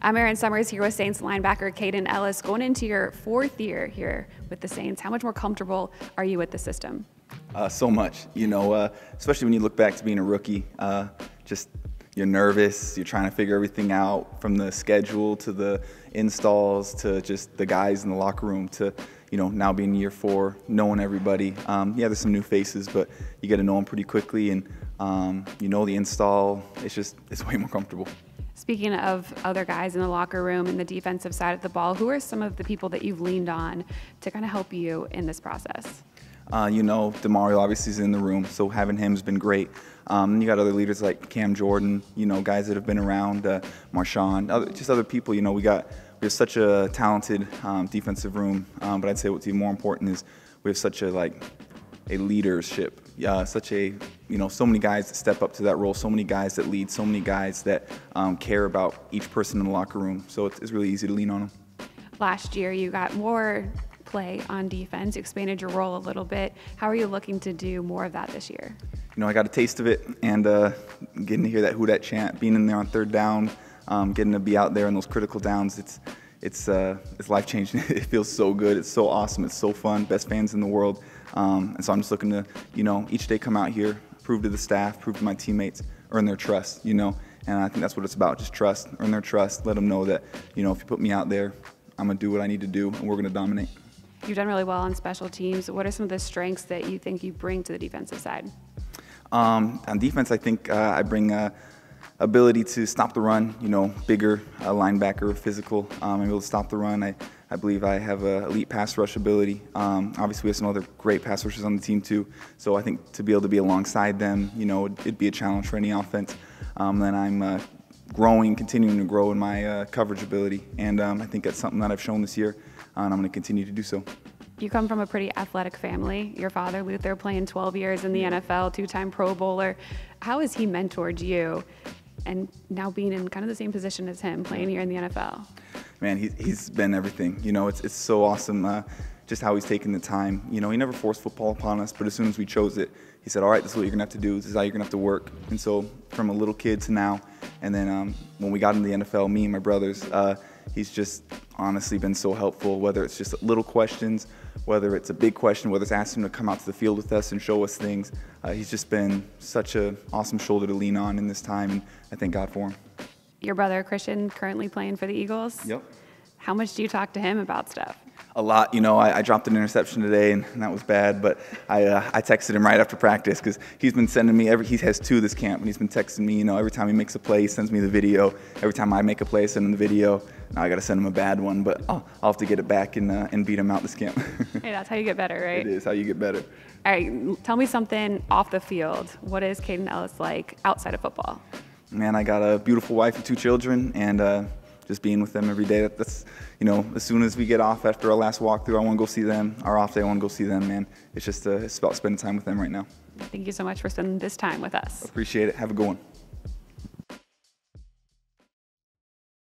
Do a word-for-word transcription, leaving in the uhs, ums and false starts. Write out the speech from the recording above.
I'm Erin Summers here with Saints linebacker Kaden Elliss. Going into your fourth year here with the Saints, how much more comfortable are you with the system? Uh, so much, you know, uh, especially when you look back to being a rookie. Uh, just you're nervous, you're trying to figure everything out, from the schedule to the installs to just the guys in the locker room to, you know, now being year four, knowing everybody. Um, yeah, there's some new faces, but you get to know them pretty quickly, and um, you know the install. It's just, it's way more comfortable. Speaking of other guys in the locker room and the defensive side of the ball, who are some of the people that you've leaned on to kind of help you in this process? Uh, you know, Demario obviously is in the room, so having him has been great. Um, you got other leaders like Cam Jordan, you know, guys that have been around, uh, Marshawn, other, just other people. You know, we got we have such a talented um, defensive room, um, but I'd say what's even more important is we have such a like a leadership, uh, such a you know, so many guys that step up to that role, so many guys that lead, so many guys that um, care about each person in the locker room. So it's, it's really easy to lean on them. Last year, you got more play on defense. You expanded your role a little bit. How are you looking to do more of that this year? You know, I got a taste of it, and uh, getting to hear that "Who Dat" chant, being in there on third down, um, getting to be out there in those critical downs, it's it's uh, it's life changing. It feels so good. It's so awesome. It's so fun. Best fans in the world, um, and so I'm just looking to, you know, each day come out here, prove to the staff, prove to my teammates, earn their trust. You know, and I think that's what it's about. Just trust, earn their trust. Let them know that, you know, if you put me out there, I'm gonna do what I need to do, and we're gonna dominate. You've done really well on special teams. What are some of the strengths that you think you bring to the defensive side? Um, on defense, I think uh, I bring uh, ability to stop the run, you know, bigger uh, linebacker, physical. Um, I'm able to stop the run. I, I believe I have an elite pass rush ability. Um, obviously, we have some other great pass rushers on the team, too. So I think to be able to be alongside them, you know, it'd, it'd be a challenge for any offense. Um, then I'm uh, growing, continuing to grow in my uh, coverage ability. And um, I think that's something that I've shown this year, and I'm going to continue to do so. You come from a pretty athletic family. Your father, Luther, playing twelve years in the N F L, two-time Pro Bowler. How has he mentored you, and now being in kind of the same position as him, playing here in the N F L? Man, he, he's been everything. You know, it's, it's so awesome uh, just how he's taken the time. You know, he never forced football upon us, but as soon as we chose it, he said, all right, this is what you're going to have to do. This is how you're going to have to work. And so from a little kid to now, and then um, when we got into the N F L, me and my brothers, uh, he's just honestly been so helpful, whether it's just little questions, whether it's a big question, whether it's asking him to come out to the field with us and show us things. Uh, he's just been such an awesome shoulder to lean on in this time, and I thank God for him. Your brother, Christian, currently playing for the Eagles. Yep. How much do you talk to him about stuff? A lot. You know, I, I dropped an interception today, and, and that was bad, but I, uh, I texted him right after practice, because he's been sending me, every, he has two this camp, and he's been texting me, you know, every time he makes a play, he sends me the video. Every time I make a play, I send him the video. Now I got to send him a bad one, but I'll, I'll have to get it back and, uh, and beat him out this camp. Hey, that's how you get better, right? It is how you get better. All right, tell me something off the field. What is Kaden Elliss like outside of football? Man, I got a beautiful wife and two children, and uh, just being with them every day. That's, you know, as soon as we get off after our last walkthrough, I want to go see them. Our off day, I want to go see them, man. It's just uh, it's about spending time with them right now. Thank you so much for spending this time with us. Appreciate it. Have a good one.